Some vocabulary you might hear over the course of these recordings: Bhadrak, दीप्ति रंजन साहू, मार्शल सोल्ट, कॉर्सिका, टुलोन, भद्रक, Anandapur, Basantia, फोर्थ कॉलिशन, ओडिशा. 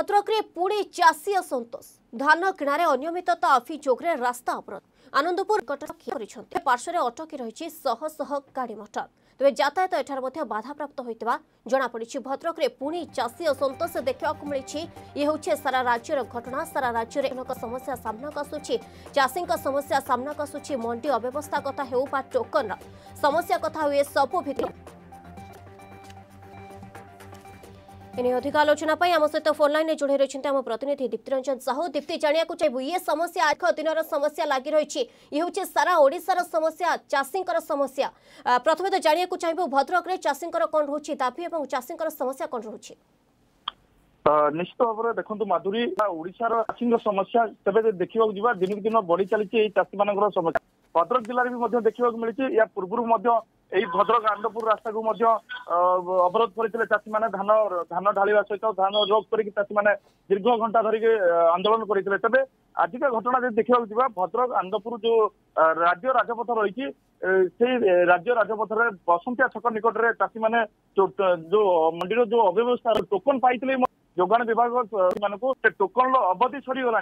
भद्रक्रे पुणे चाषी असंतोष धान किणारे अनियमितता अभियोगे रास्ता अवरोध आनंदपुर पार्श्वे अटकी रही शह शह गाड़ी मटर तेज यातायात एठार बाधाप्राप्त होता जमापड़ी। भद्रक्रे पुणे चाषी असंतोष देखा मिली। ये हूँ सारा राज्यर घटना। सारा राज्य में अनेक समस्या सामना आसूची। चाषी समस्या सामना आसूची। मंडी अव्यवस्था कथा हो टोकन समस्या कथा हुए सबू भितर एने अधिक आलोचना आम सहित फोन लाइन जोड़े रही आम प्रतिनिधि दीप्ति रंजन साहू। दीप्ति जाना चाहिए ये समस्या आख दिन समस्या लगी रही। ये हूँ सारा ओडिशार समस्या चाषी समस्या। प्रथम तो जाना चाहिए भद्रक में चाषी कौन रोचे दाबी और चाषी समस्या कौन रोचे। निश्चित भाव देखु माधुरी ओडिशार चाषी समस्या तेज देखा जा दिन के दिन बढ़ी चली चाषी मान समस्या भद्रक जिले में देखा मिली। या पूर्व भद्रक आनंदपुर रास्ता को अवरोध करते चाषी मैंने धान धान ढाला सहित धान रोक करके चाषी मैंने दीर्घ घंटा धरिक आंदोलन करते। तेज आजिका घटना जो देखा जा भद्रक आनंदपुर जो राज्य राजपथ रही राज्य राजपथर बसंतिया छक निकट में चाषी मैंने जो मंडी जो अव्यवस्था टोकन पाई जोगाण विभाग मान टोकन अवधि सरीगला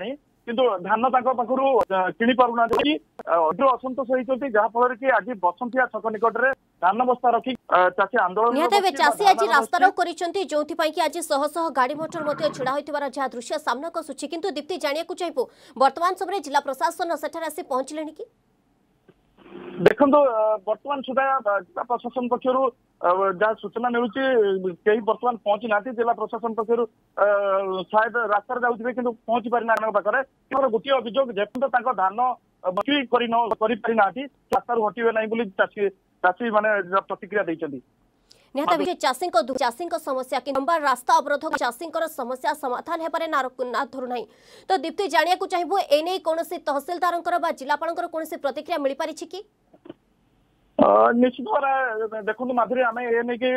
किंतु धान पाखर कि पारना असंतोष होती जहाँफल कि आज बसंतिया छक निकट में धान बस्ता रखी चाषी आंदोलन चाषी आज रास्तारोक कर जो आज शह शह गाड़ी मोटर ढड़ा होता जहाँ दृश्य सामना आसूची। किंतु दीप्ति जाना चाहिए बर्तमान समय जिला प्रशासन सेठार आसी पहुंचले कि देखो बर्तमान सुधा जिला प्रशासन पक्षर जहाँ सूचना मिलूची कहीं बर्तमान पहुंची ना जिला प्रशासन पक्षर शायद रास्तार जाऊे कि पहुंची पारिना पाखे गोटे अभियोग जेपर्यंत धान बिक्री करना रास्तार हटे ना चाषी चाषी मैंने प्रतिक्रिया देते चाषी समस्या कि लंबा रास्ता अवरोध चाषी समस्या समाधान होबार ना धरुना। तो दीप्ति जाना चाहिए एने कौन तहसिलदार जिलापाल कौन प्रतिक्रिया मिल पारी कि निश्चित भाव देखो माधुरी आम एने की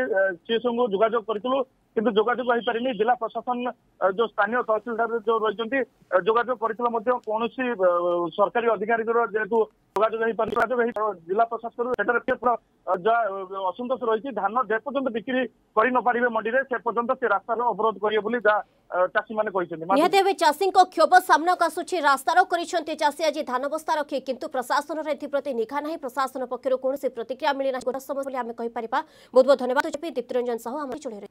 सी संग जोजोग करूँ कितु जोजोग हो पारे जिला प्रशासन जो स्थानीय तहसिलदार जो रही जोजोग कर कौन सरकारी अधिकारी जेहेतु जिला प्रशासन असंतोष रही धान जेपर्यंत बिक्री कर नारे मंडी से पर्यटन से रास्तार अवरोध करेंगे जहाँ चाषी मैंने चाषी क्षोभ सामना आसूची रास्तारोक कर चाषी आज धान बस्ता रखे किंतु प्रशासन एप्रति निघा ना प्रशासन पक्षर कौन प्रतिक्रिया मिलना। बहुत बहुत धन्यवाद दीप्ति रंजन साहू।